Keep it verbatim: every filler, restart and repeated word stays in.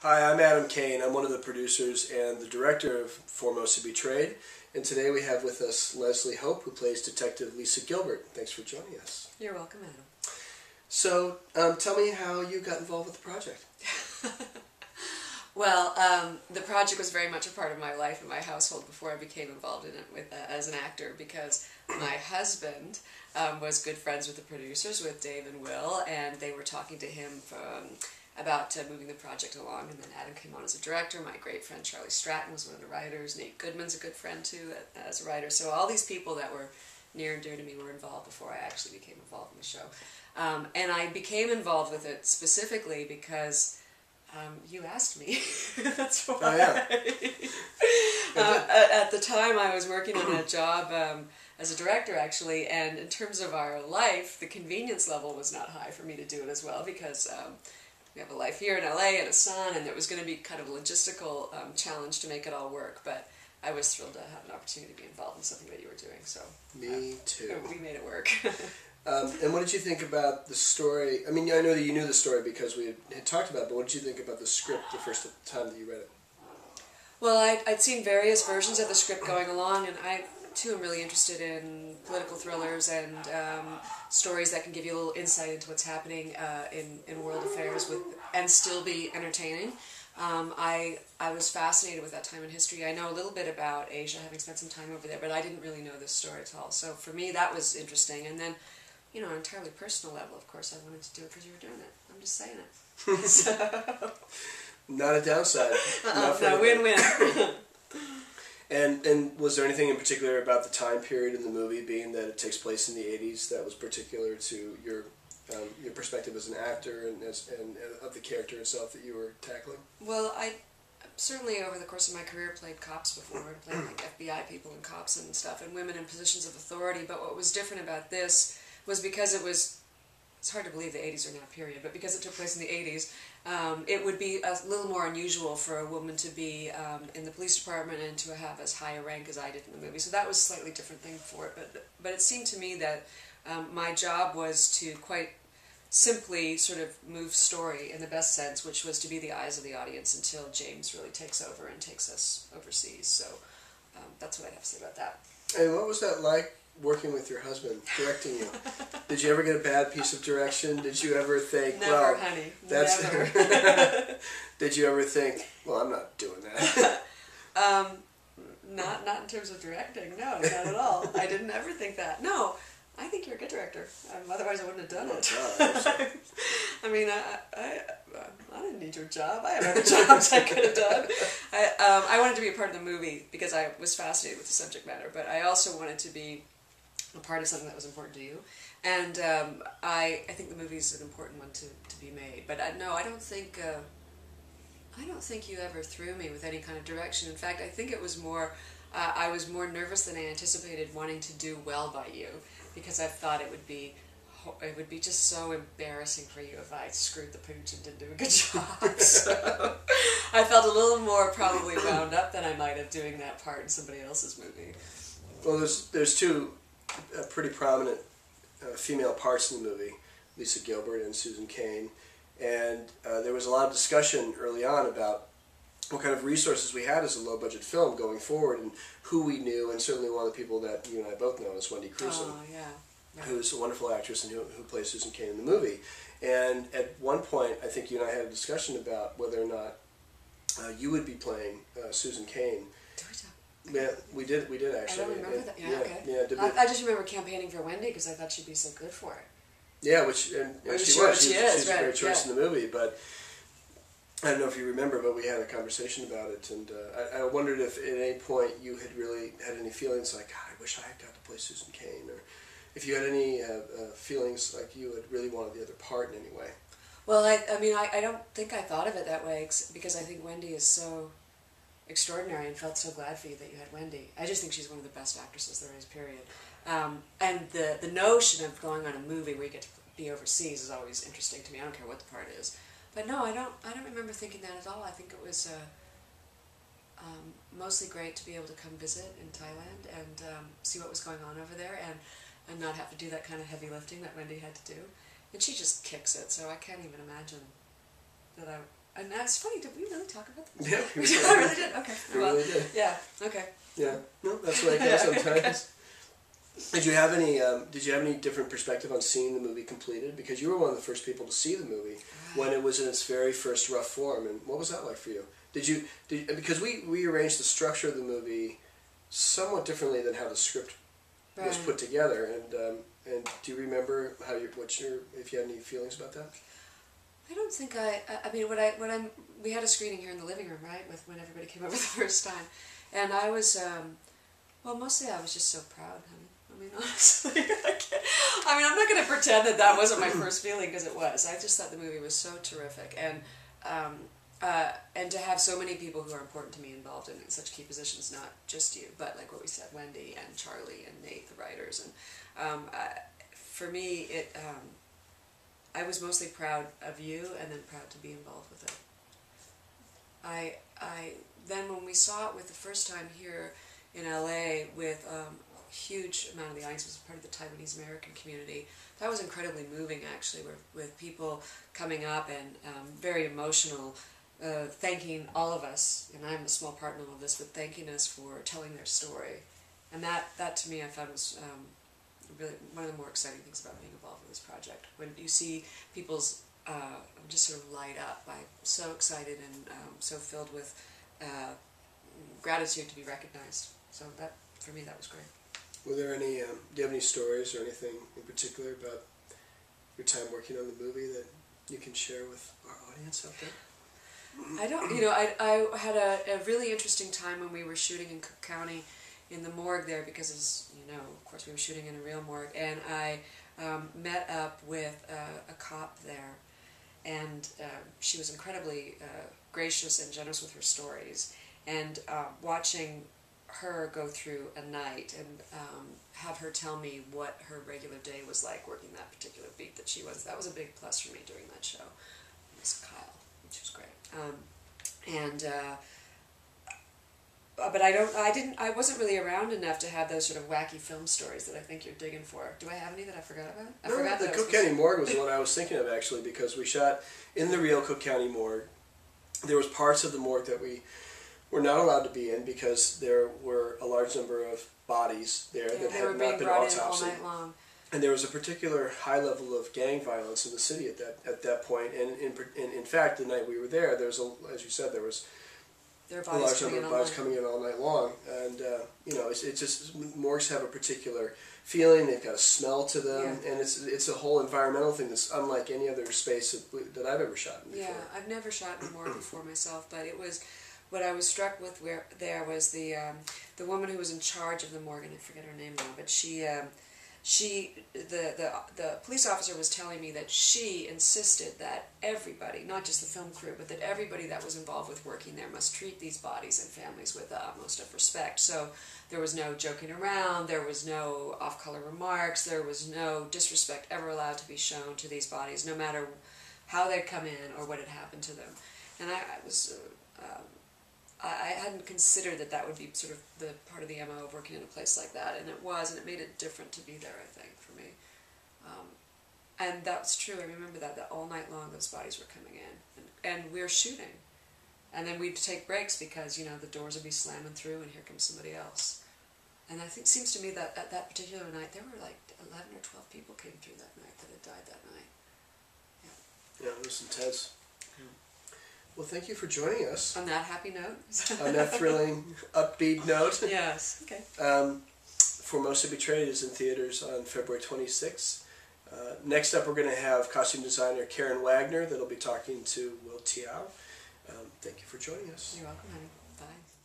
Hi, I'm Adam Kane. I'm one of the producers and the director of Formosa Betrayed, and today we have with us Leslie Hope, who plays Detective Lisa Gilbert. Thanks for joining us. You're welcome, Adam. So, um, tell me how you got involved with the project. Well, um, the project was very much a part of my life and my household before I became involved in it with, uh, as an actor, because my husband um, was good friends with the producers, with Dave and Will, and they were talking to him from... about uh, moving the project along, and then Adam came on as a director. My great friend Charlie Stratton was one of the writers. Nate Goodman's a good friend too uh, as a writer. So all these people that were near and dear to me were involved before I actually became involved in the show. Um, and I became involved with it specifically because um, you asked me. That's why. Oh, yeah. uh, at the time I was working on a job um, as a director, actually, and in terms of our life, the convenience level was not high for me to do it as well, because um, we have a life here in L A and a son, and it was going to be kind of a logistical um, challenge to make it all work, but I was thrilled to have an opportunity to be involved in something that you were doing, so... Me uh, too. We made it work. um, and what did you think about the story? I mean, I know that you knew the story because we had talked about it, but what did you think about the script the first time that you read it? Well, I'd, I'd seen various versions of the script going along, and I... too, I'm really interested in political thrillers and um, stories that can give you a little insight into what's happening uh, in, in world affairs with, and still be entertaining. Um, I, I was fascinated with that time in history. I know a little bit about Asia, having spent some time over there, but I didn't really know this story at all. So for me, that was interesting. And then, you know, on an entirely personal level, of course, I wanted to do it because you were doing it. I'm just saying it. So. Not a downside. Uh-uh, no, win-win. And, and was there anything in particular about the time period in the movie, being that it takes place in the eighties, that was particular to your, um, your perspective as an actor and, as, and of the character itself that you were tackling? Well, I certainly over the course of my career played cops before, and played like F B I people and cops and stuff, and women in positions of authority, but what was different about this was because it was... It's hard to believe the eighties are now period, but because it took place in the eighties, um, it would be a little more unusual for a woman to be um, in the police department and to have as high a rank as I did in the movie. So that was a slightly different thing for it, but, but it seemed to me that um, my job was to quite simply sort of move story in the best sense, which was to be the eyes of the audience until James really takes over and takes us overseas. So um, that's what I have to say about that. And what was that like? Working with your husband, directing you. Did you ever get a bad piece of direction? Did you ever think, never, well... honey. That's never. Did you ever think, well, I'm not doing that? um, not, not in terms of directing, no, not at all. I didn't ever think that. No, I think you're a good director. Um, otherwise, I wouldn't have done it. Oh, I mean, I, I, I didn't need your job. I had other jobs I could have done. I, um, I wanted to be a part of the movie because I was fascinated with the subject matter, but I also wanted to be a part of something that was important to you, and um, I, I think the movie's an important one to, to be made. But I, no, I don't think uh, I don't think you ever threw me with any kind of direction. In fact, I think it was more uh, I was more nervous than I anticipated wanting to do well by you, because I thought it would be it would be just so embarrassing for you if I screwed the pooch and didn't do a good job. So I felt a little more probably wound up than I might have doing that part in somebody else's movie. Well, there's there's two. Uh, pretty prominent uh, female parts in the movie, Lisa Gilbert and Susan Cain, and uh, there was a lot of discussion early on about what kind of resources we had as a low-budget film going forward, and who we knew, and certainly one of the people that you and I both know is Wendy Crewson, oh, yeah. Yeah. Who's a wonderful actress and who, who plays Susan Cain in the movie. And at one point, I think you and I had a discussion about whether or not uh, you would be playing uh, Susan Cain. Do we talk? Yeah, we did. We did actually. I don't remember yeah, that. Yeah, yeah, okay. Yeah, did I, I just remember campaigning for Wendy because I thought she'd be so good for it. Yeah, which and, and she sure was. She, she is. She's right, a great choice yeah. in the movie, but I don't know if you remember, but we had a conversation about it, and uh, I, I wondered if at any point you had really had any feelings like, God, I wish I had got to play Susan Cain, or if you had any uh, uh, feelings like you had really wanted the other part in any way. Well, I, I mean, I, I don't think I thought of it that way because I think Wendy is so extraordinary, and felt so glad for you that you had Wendy. I just think she's one of the best actresses there is, period. Um, and the the notion of going on a movie where you get to be overseas is always interesting to me. I don't care what the part is. But no, I don't I don't remember thinking that at all. I think it was uh, um, mostly great to be able to come visit in Thailand and um, see what was going on over there, and, and not have to do that kind of heavy lifting that Wendy had to do. And she just kicks it, so I can't even imagine that I And that's funny, did we really talk about this? Yeah. We did. I really did? Okay. We well, really did. Yeah, okay. Yeah. No, that's what I do sometimes. Did you have any? Um, did you have any different perspective on seeing the movie completed? Because you were one of the first people to see the movie when it was in its very first rough form. And what was that like for you? Did you? Did, because we we arranged the structure of the movie somewhat differently than how the script right. was put together. And um, and do you remember how you? What's your? If you had any feelings about that? I don't think I. I mean, when I when I'm we had a screening here in the living room, right? With when everybody came over the first time, and I was um, well, mostly I was just so proud, honey. I mean, honestly, I, I mean, I'm not going to pretend that that wasn't my first feeling, because it was. I just thought the movie was so terrific, and um, uh, and to have so many people who are important to me involved in, in such key positions, not just you, but like what we said, Wendy and Charlie and Nate, the writers, and um, I, for me, it um, I was mostly proud of you, and then proud to be involved with it. I I then when we saw it with the first time here in L A with. Um, huge amount of the audience was part of the Taiwanese American community. That was incredibly moving, actually, with, with people coming up and um, very emotional, uh, thanking all of us, and I'm a small part in all of this, but thanking us for telling their story. And that, that to me, I found was um, really one of the more exciting things about being involved in this project. When you see people's uh, just sort of light up by so excited and um, so filled with uh, gratitude to be recognized. So that, for me, that was great. Were there any, um, do you have any stories or anything in particular about your time working on the movie that you can share with our audience out there? I don't, you know, I, I had a, a really interesting time when we were shooting in Cook County in the morgue there, because as you know, of course, we were shooting in a real morgue, and I um, met up with uh, a cop there, and uh, she was incredibly uh, gracious and generous with her stories, and uh, watching her go through a night and um, have her tell me what her regular day was like working that particular beat that she was. That was a big plus for me during that show. Miss Kyle, which was great. Um, and uh, but I don't, I didn't, I wasn't really around enough to have those sort of wacky film stories that I think you're digging for. Do I have any that I forgot about? I no, forgot the Cook County Morgue was the one I was thinking of, actually, because we shot in the real Cook County Morgue. There was parts of the morgue that we were not allowed to be in because there were a large number of bodies there yeah, that had not been, been autopsied. And there was a particular high level of gang violence in the city at that at that point. And in in, in fact, the night we were there, there was a, as you said, there was there a large number of bodies coming in all night long. And uh, you know, it's, it's just morgues have a particular feeling. They've got a smell to them, yeah. and it's it's a whole environmental thing that's unlike any other space that, that I've ever shot in before. Yeah, I've never shot in a morgue before myself, but it was. What I was struck with where, there was the um, the woman who was in charge of the morgue, and I forget her name now, but she um, she the, the the police officer was telling me that she insisted that everybody, not just the film crew, but that everybody that was involved with working there must treat these bodies and families with the utmost of respect. So there was no joking around, there was no off-color remarks, there was no disrespect ever allowed to be shown to these bodies, no matter how they'd come in or what had happened to them. And I, I was... Uh, um, I hadn't considered that that would be sort of the part of the M O of working in a place like that, and it was, and it made it different to be there, I think, for me. Um, and that's true, I remember that, that all night long those bodies were coming in, and, and we were shooting. And then we'd take breaks because, you know, the doors would be slamming through and here comes somebody else. And I think it seems to me that at that particular night, there were like eleven or twelve people came through that night that had died that night. Yeah, yeah, it was intense. Well, thank you for joining us. On that happy note. On that thrilling, upbeat note. Yes, okay. Um, Formosa Betrayed is in theaters on February twenty-sixth. Uh, next up, we're going to have costume designer Karen Wagner that'll be talking to Will Tiao. Um, thank you for joining us. You're welcome, honey. Bye.